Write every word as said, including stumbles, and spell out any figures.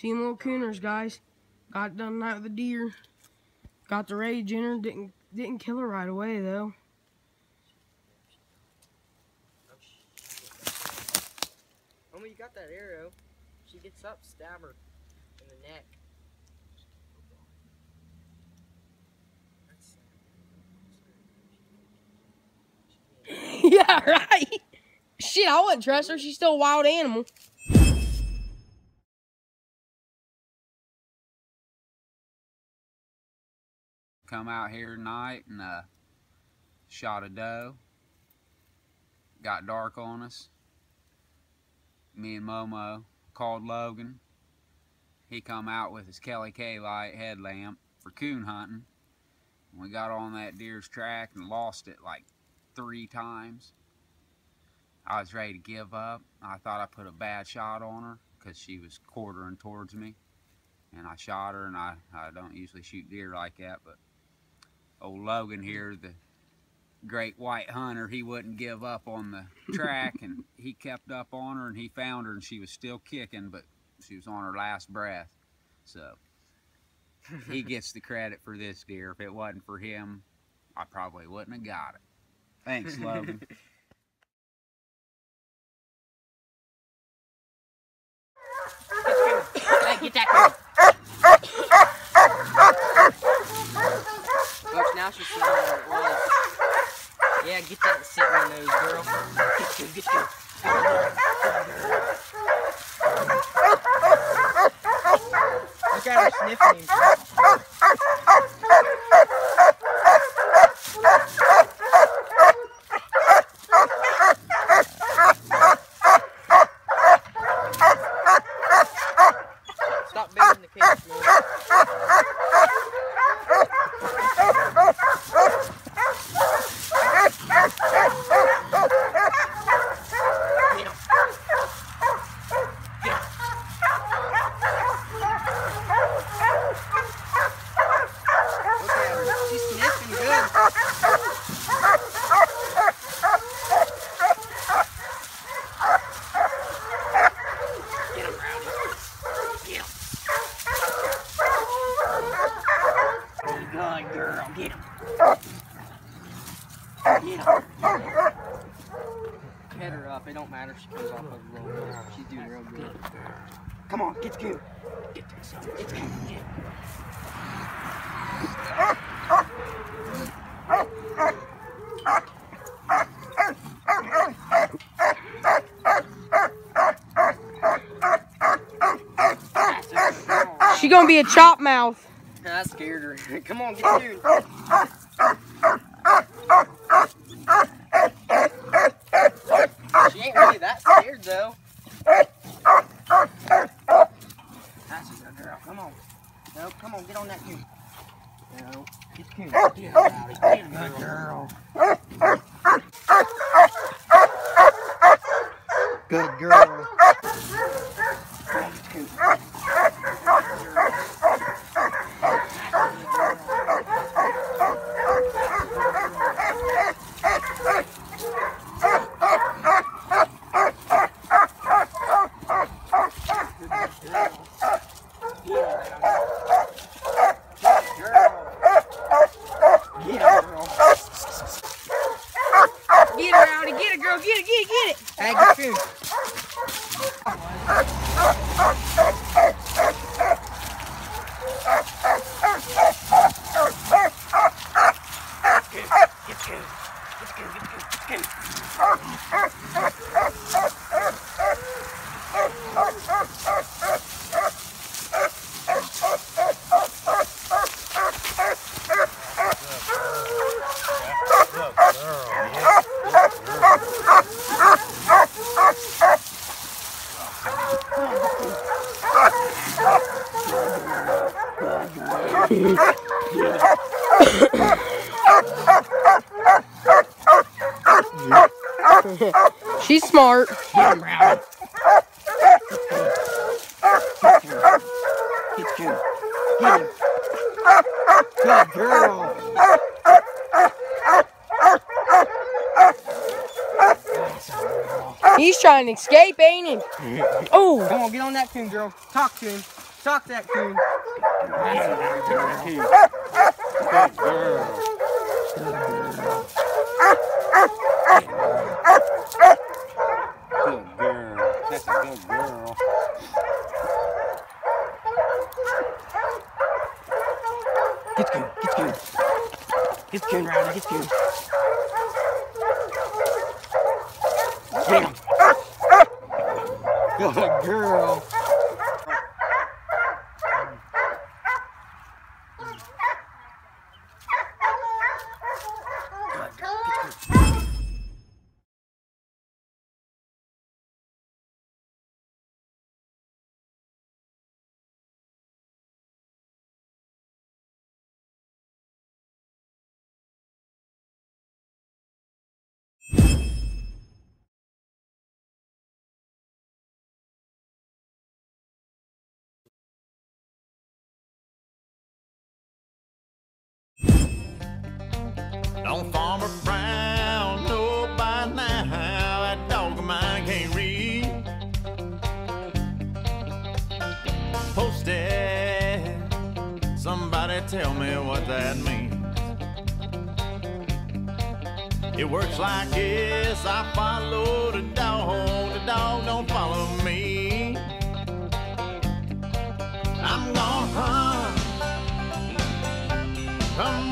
Team Little Cooners, guys. Got done that with the deer. Got the rage in her. Didn't didn't kill her right away though. Homie, you got that arrow. She gets up, stab her in the neck. Yeah, right. Shit, I wouldn't trust her. She's still a wild animal. Come out here tonight and uh, shot a doe. Got dark on us. Me and Momo called Logan. He come out with his Kelly K light headlamp for coon hunting. We got on that deer's track and lost it like three times. I was ready to give up. I thought I put a bad shot on her because she was quartering towards me. And I shot her, and I, I don't usually shoot deer like that, but old Logan here, the great white hunter, he wouldn't give up on the track, and he kept up on her, and he found her, and she was still kicking, but she was on her last breath. So he gets the credit for this deer. If it wasn't for him, I probably wouldn't have got it. Thanks, Logan. Hey, get that girl. Look, now she's sitting where it was. Yeah, get that sitting on those, girl. Get you, get you. Look at her sniffing. Head her up, it don't matter if she comes off of the road. She's doing real good. Come on, get the coon. Get the son. Get the coon. Get. She gonna be a chop mouth. I scared her. Come on, get the coon. Though. That's just a girl. Come on. No, come on, get on that coon. No, get the coon. Get out of here. Good girl. Good girl. Come on, get the coon. She's smart. Get him, Brown. Get him. Get him. Get him. Good girl. He's trying to escape, ain't he? Oh, come on, get on that coon, girl. Talk to him. Shock that coon. That's it. Good girl. Good girl. Good girl. That's a good girl. Get the coon. Get the coon. Get the coon, Ryder. Get the coon. Get him. Good girl. Don't Farmer Brown know by now that dog of mine can't read. Posted, somebody tell me what that means. It works like this, I follow the dog, the dog don't follow me. I'm gonna hunt. Come